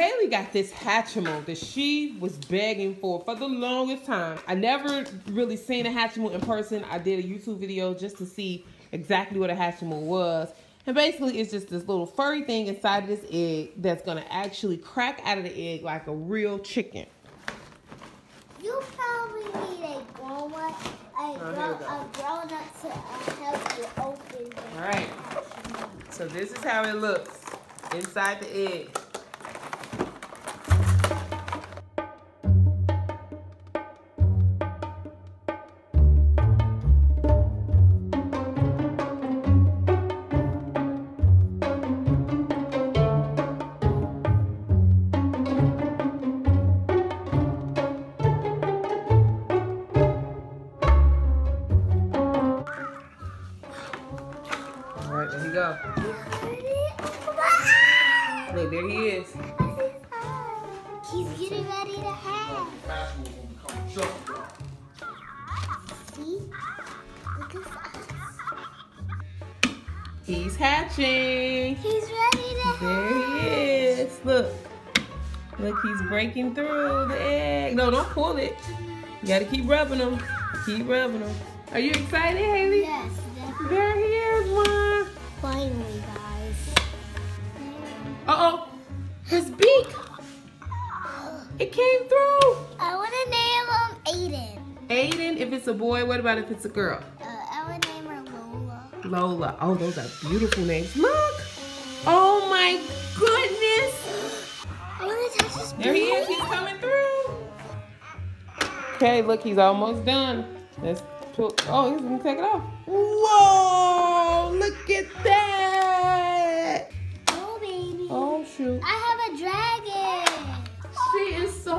Haley got this Hatchimal that she was begging for the longest time. I never really seen a Hatchimal in person. I did a YouTube video just to see exactly what a Hatchimal was. And basically, it's just this little furry thing inside of this egg that's going to actually crack out of the egg like a real chicken. You probably need a grown-up to help you open it. All right. So this is how it looks inside the egg. Look, there he is. He's getting ready to hatch. See? Look at us. He's hatching. He's ready to hatch. There he is. Look. Look, he's breaking through the egg. No, don't pull it. You gotta keep rubbing him. Keep rubbing him. Are you excited, Haley? Yes, definitely. There he is, Mom. Finally, guys. Uh-oh, his beak, it came through. I want to name him Aiden. Aiden, if it's a boy. What about if it's a girl? I would name her Lola. Lola, oh, those are beautiful names. Look, oh my goodness. I want to touch his beak. There he is, he's coming through. Okay, look, he's almost done. Let's pull, oh, he's gonna take it off. Whoa, look at that. Oh, shoot. I have a dragon. She is so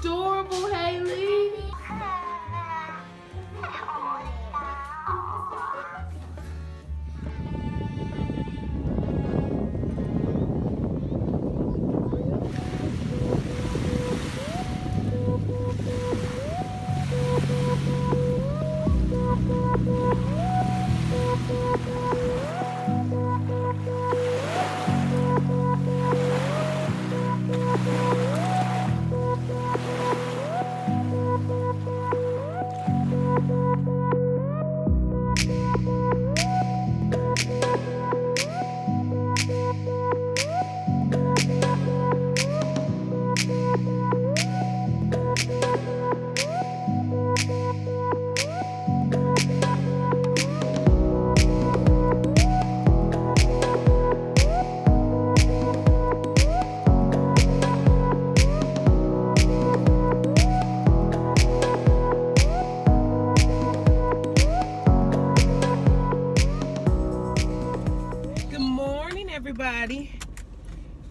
adorable, Haley.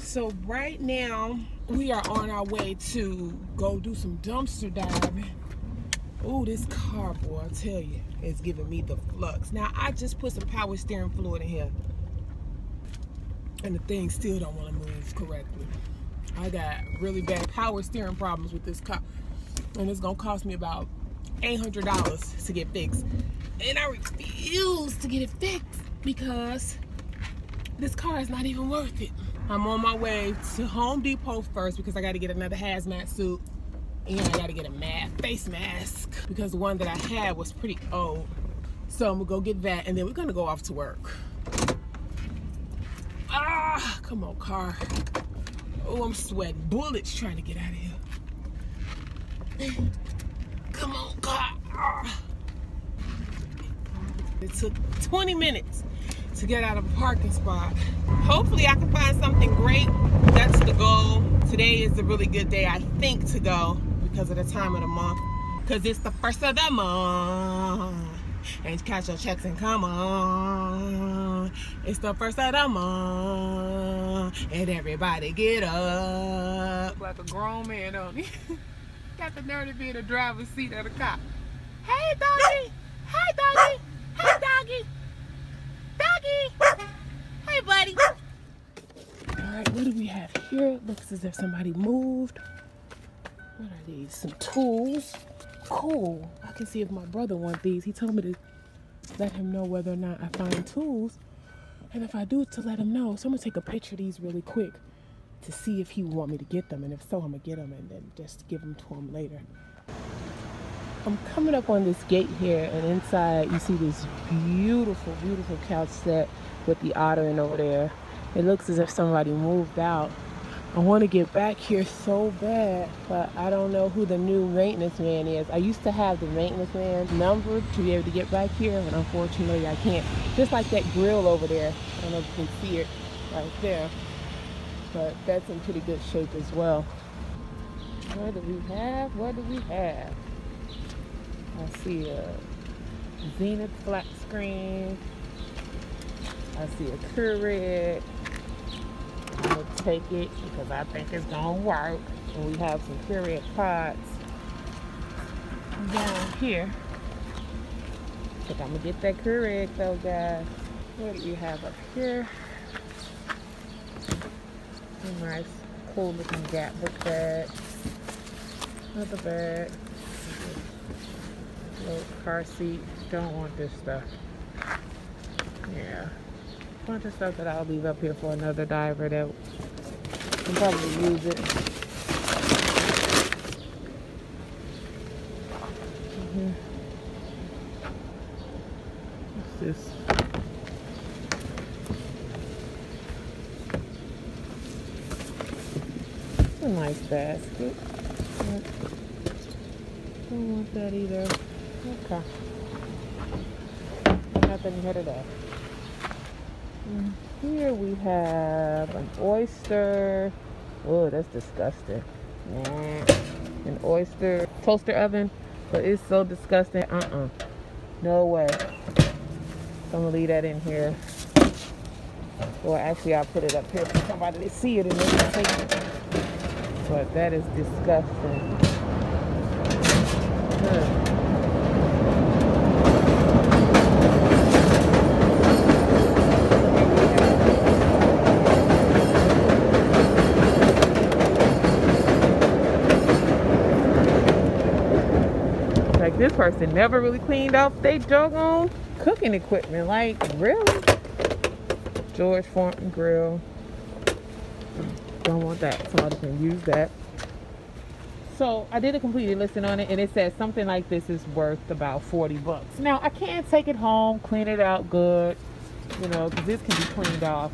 So right now we are on our way to go do some dumpster diving. Oh, this car, boy, I tell you, it's giving me the flux. Now I just put some power steering fluid in here and the thing still don't want to move correctly. I got really bad power steering problems with this car and it's gonna cost me about $800 to get fixed, and I refuse to get it fixed because this car is not even worth it. I'm on my way to Home Depot first because I gotta get another hazmat suit and I gotta get a face mask because the one that I had was pretty old. So I'm gonna go get that and then we're gonna go off to work. Ah, come on, car. Oh, I'm sweating bullets trying to get out of here. Come on, car. Ah. It took 20 minutes to get out of a parking spot. Hopefully I can find something great. That's the goal. Today is a really good day, I think, to go because of the time of the month. Because it's the first of the month. And cash your checks and come on. It's the first of the month. And everybody get up. Like a grown man on me. Got the nerve to be in the driver's seat of the car. Hey, doggy. Hey, doggy. Hey, doggy. Doggy! Hey, buddy! Alright, what do we have here? It looks as if somebody moved. What are these? Some tools. Cool. I can see if my brother wants these. He told me to let him know whether or not I find tools. And if I do, to let him know. So I'm going to take a picture of these really quick to see if he would want me to get them, and if so, I'm gonna get them and then just give them to him later. I'm coming up on this gate here, and inside you see this beautiful, beautiful couch set with the ottoman over there. It looks as if somebody moved out. I want to get back here so bad, but I don't know who the new maintenance man is. I used to have the maintenance man's number to be able to get back here, but unfortunately I can't. Just like that grill over there. I don't know if you can see it right there, but that's in pretty good shape as well. What do we have? What do we have? I see a Zenith flat screen. I see a Keurig. I'm gonna take it because I think it's gonna work. And we have some Keurig pods down here. I think I'm gonna get that Keurig though, guys. What do you have up here? A nice, cool looking Gap book bag. Another bag. Little car seat. Don't want this stuff. Yeah. Bunch of stuff that I'll leave up here for another diver that can probably use it. What's this? It's a nice basket. Don't want that either. Okay. Nothing here today. And here we have an oyster. Oh, that's disgusting. An oyster toaster oven, but it's so disgusting. No way. I'm gonna leave that in here. Well, actually, I'll put it up here for somebody to see it and they can take it. But that is disgusting. Huh. This person never really cleaned up they doggone cooking equipment. Like, really? George Foreman Grill. Don't want that. Somebody can use that. So I did a completed listing on it, and it says something like this is worth about 40 bucks. Now I can't take it home, clean it out good, you know, because this can be cleaned off.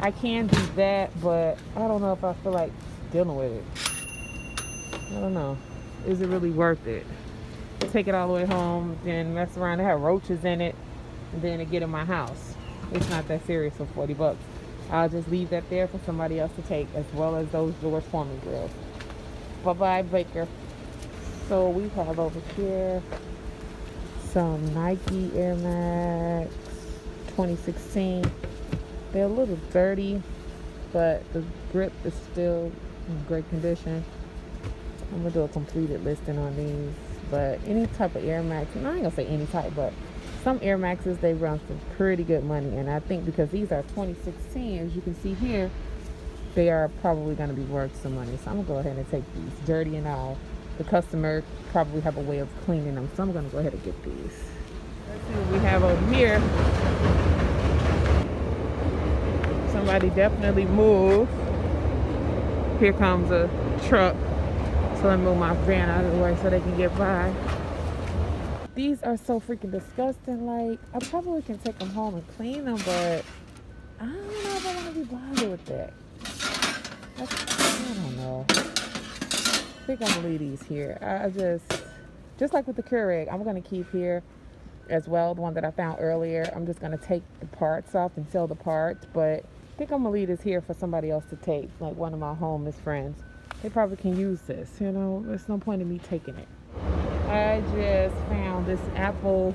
I can do that, but I don't know if I feel like dealing with it. I don't know. Is it really worth it? Take it all the way home, then mess around and have roaches in it, and then it get in my house. It's not that serious for 40 bucks. I'll just leave that there for somebody else to take, as well as those George Foreman grills. Bye-bye, Baker. So we have over here some Nike Air Max 2016. They're a little dirty, but the grip is still in great condition. I'm gonna do a completed listing on these. But any type of Air Max, and I ain't gonna say any type, but some Air Maxes, they run for pretty good money. And I think because these are 2016, as you can see here, they are probably gonna be worth some money. So I'm gonna go ahead and take these, dirty and all. The customer probably have a way of cleaning them, so I'm gonna go ahead and get these. Let's see what we have over here. Somebody definitely moved. Here comes a truck. So I move my van out of the way so they can get by. These are so freaking disgusting. Like, I probably can take them home and clean them, but I don't know if I want to be bothered with that. I don't know. I think I'm gonna leave these here. I just like with the Keurig, I'm gonna keep here as well. The one that I found earlier, I'm just gonna take the parts off and sell the parts, but I think I'm gonna leave this here for somebody else to take, like one of my homeless friends. They probably can use this, you know. There's no point in me taking it. I just found this Apple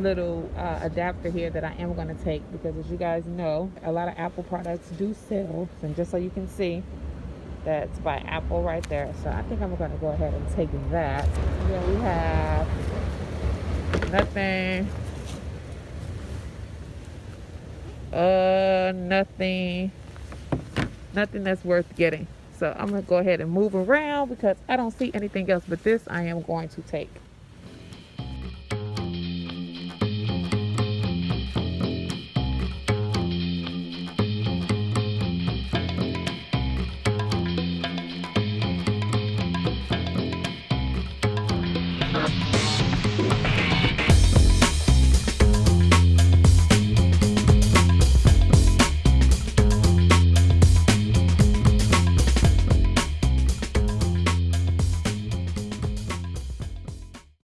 little adapter here that I am going to take, because as you guys know, a lot of Apple products do sell. And just so you can see, that's by Apple right there. So I think I'm going to go ahead and take that. Then we have nothing. Nothing that's worth getting. So I'm gonna go ahead and move around because I don't see anything else, but this I am going to take.